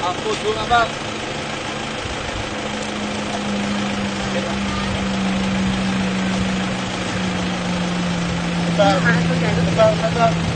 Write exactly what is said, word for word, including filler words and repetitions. Aku juga bang. Bang, bang, bang.